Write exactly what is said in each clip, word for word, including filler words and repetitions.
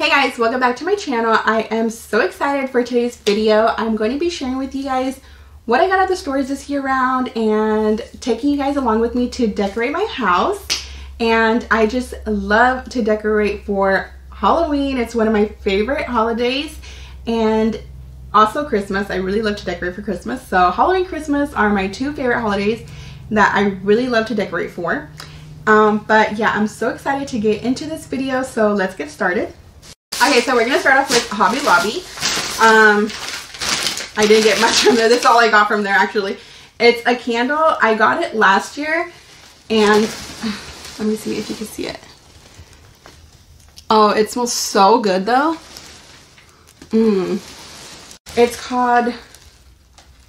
Hey guys, welcome back to my channel. I am so excited for today's video. I'm going to be sharing with you guys what I got at the stores this year round and taking you guys along with me to decorate my house. And I just love to decorate for Halloween. It's one of my favorite holidays, and also Christmas. I really love to decorate for Christmas. So Halloween, Christmas are my two favorite holidays that I really love to decorate for. Um, but yeah, I'm so excited to get into this video. So let's get started. Okay, so we're gonna start off with Hobby Lobby. Um, I didn't get much from there. That's all I got from there, actually. It's a candle. I got it last year, and let me see if you can see it. Oh, it smells so good, though. Mmm. It's called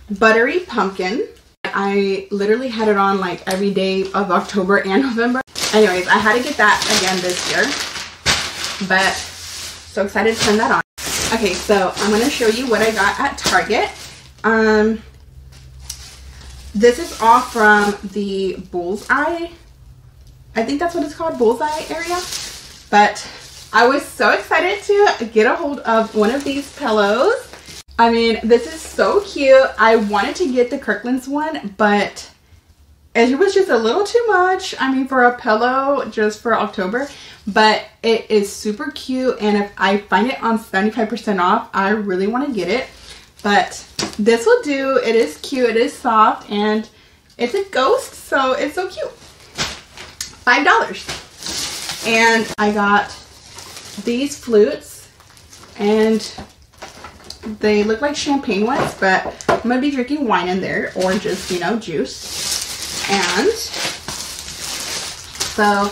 Buttery Pumpkin. I literally had it on like every day of October and November. Anyways, I had to get that again this year, but. So excited to turn that on. Okay, so I'm gonna show you what I got at Target. Um, this is all from the Bullseye. I think that's what it's called, Bullseye area. But I was so excited to get a hold of one of these pillows. I mean, this is so cute. I wanted to get the Kirkland's one, but it was just a little too much. I mean, for a pillow just for October. But it is super cute, and if I find it on seventy-five percent off, I really want to get it. But this will do. It is cute, it is soft, and it's a ghost, so it's so cute. five dollars. And I got these flutes, and they look like champagne ones, but I'm going to be drinking wine in there or just, you know, juice. And so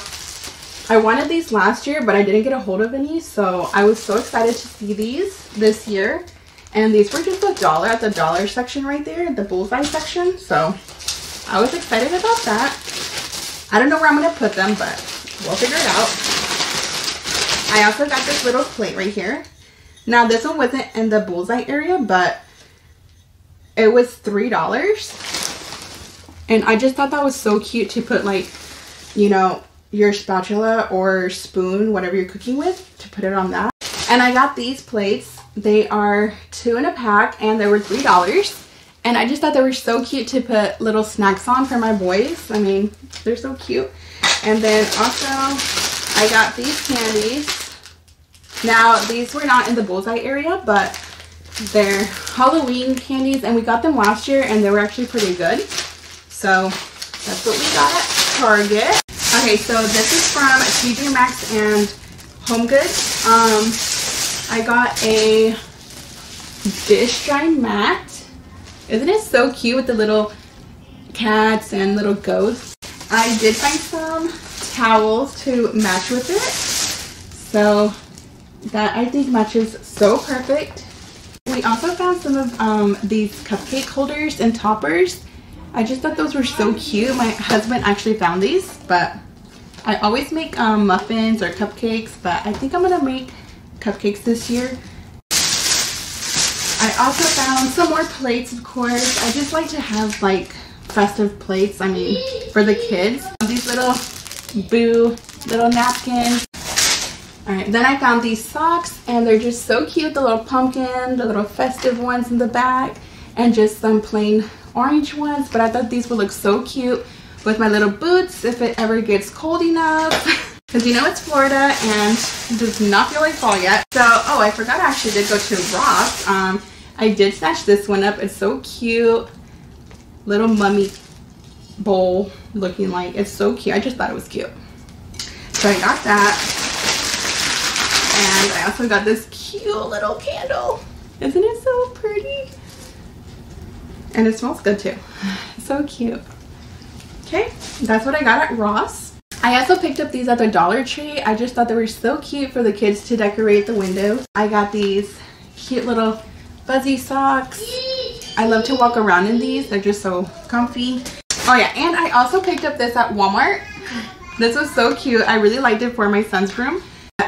I wanted these last year, but I didn't get a hold of any, so I was so excited to see these this year. And these were just a dollar at the dollar section right there, the Bullseye section, so I was excited about that. I don't know where I'm going to put them, but we'll figure it out. I also got this little plate right here. Now, this one wasn't in the Bullseye area, but it was three dollars. And I just thought that was so cute to put, like, you know, your spatula or spoon, whatever you're cooking with, to put it on that. And I got these plates. They are two in a pack, and they were three dollars. And I just thought they were so cute to put little snacks on for my boys. I mean, they're so cute. And then also, I got these candies. Now, these were not in the Bullseye area, but they're Halloween candies, and we got them last year, and they were actually pretty good. So, that's what we got at Target. Okay, so this is from T J Maxx and HomeGoods. Um, I got a dish drying mat. Isn't it so cute with the little cats and little ghosts? I did find some towels to match with it. So that I think matches so perfect. We also found some of um, these cupcake holders and toppers. I just thought those were so cute. My husband actually found these, but I always make um, muffins or cupcakes, but I think I'm gonna make cupcakes this year. I also found some more plates, of course. I just like to have like festive plates, I mean, for the kids. These little boo little napkins. All right, then I found these socks, and they're just so cute. The little pumpkin, the little festive ones in the back, and just some plain orange ones, but I thought these would look so cute with my little boots if it ever gets cold enough, because you know it's Florida and it does not feel like fall yet. So, oh, I forgot I actually did go to Ross. Um, I did snatch this one up. It's so cute, little mummy bowl looking like. It's so cute. I just thought it was cute, so I got that. And I also got this cute little candle. Isn't it so pretty? And it smells good too. So cute. Okay, that's what I got at Ross. I also picked up these at the Dollar Tree. I just thought they were so cute for the kids to decorate the window. I got these cute little fuzzy socks. I love to walk around in these. They're just so comfy. Oh yeah, and I also picked up this at Walmart. This was so cute. I really liked it for my son's room.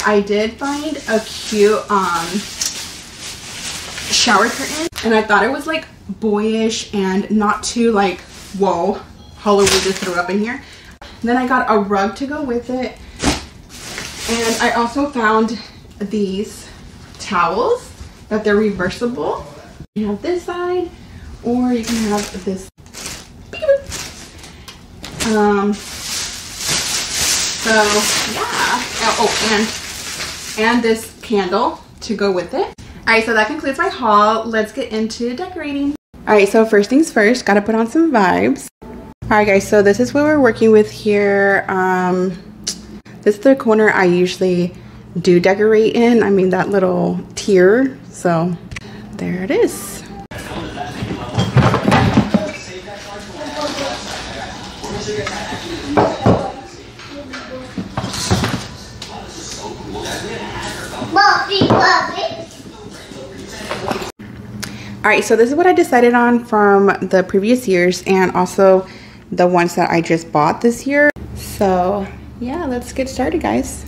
I did find a cute um, shower curtain, and I thought it was like boyish and not too like, whoa, Halloween just threw up in here. Then I got a rug to go with it, and I also found these towels that they're reversible. You have this side, or you can have this. Um, so yeah. Oh, and, and this candle to go with it. Alright, so that concludes my haul. Let's get into decorating. Alright, so first things first, gotta put on some vibes. Alright guys, so this is what we're working with here. Um, this is the corner I usually do decorate in. I mean, that little tier. So there it is. Alright, so this is what I decided on from the previous years and also the ones that I just bought this year. So yeah, let's get started, guys.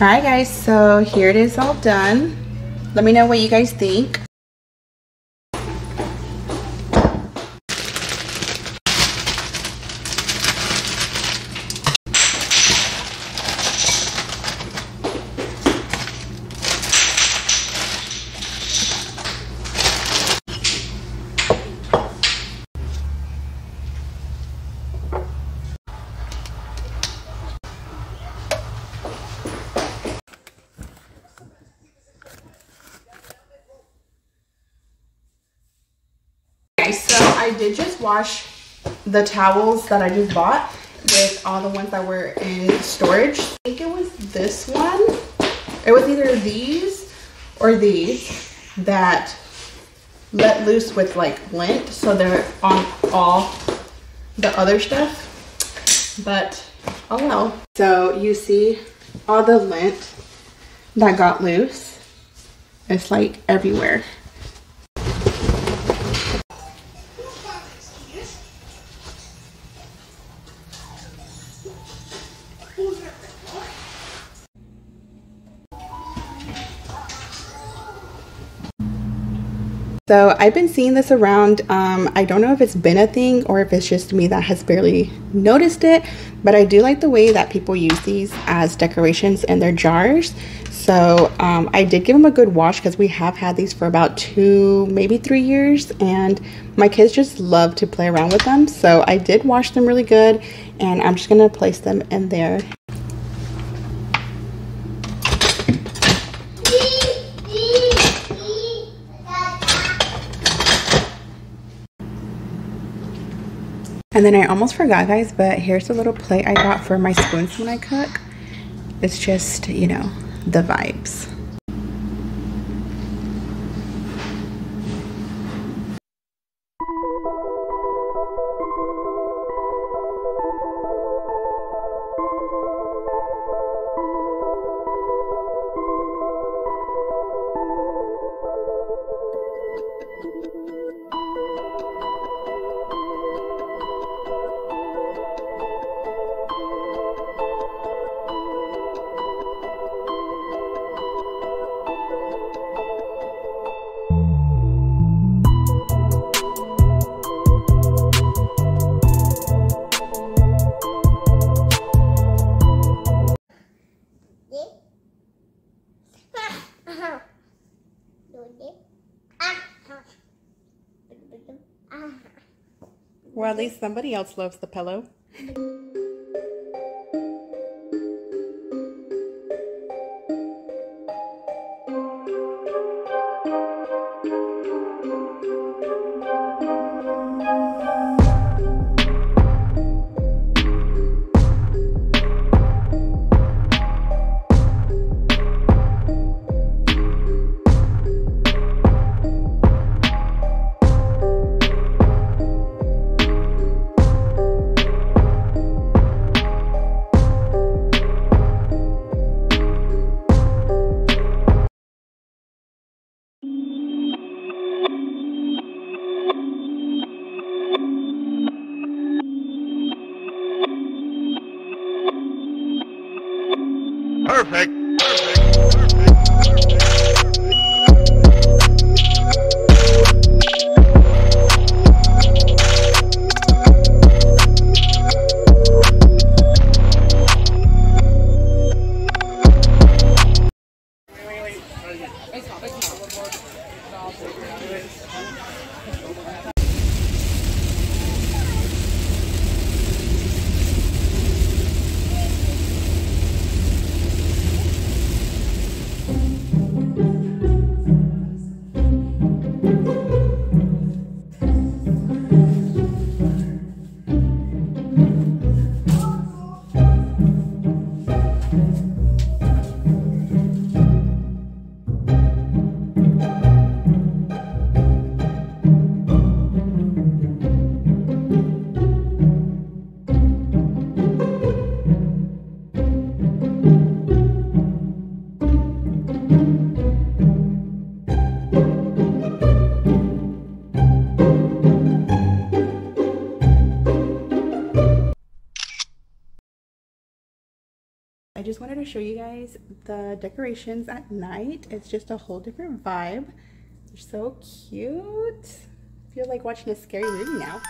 Alright guys, so here it is all done. Let me know what you guys think. I did just wash the towels that I just bought with all the ones that were in storage. I think it was this one. It was either these or these that let loose with like lint, so they're on all the other stuff. But oh well. So you see all the lint that got loose. It's like everywhere. So I've been seeing this around. um, I don't know if it's been a thing or if it's just me that has barely noticed it, but I do like the way that people use these as decorations in their jars. So um, I did give them a good wash because we have had these for about two, maybe three years, and my kids just love to play around with them. So I did wash them really good, and I'm just gonna place them in there. And then I almost forgot, guys, but here's a little plate I got for my spoons when I cook. It's just, you know, the vibes. Well, at least somebody else loves the pillow. Perfect. I just wanted to show you guys the decorations at night. It's just a whole different vibe. They're so cute. I feel like watching a scary movie now.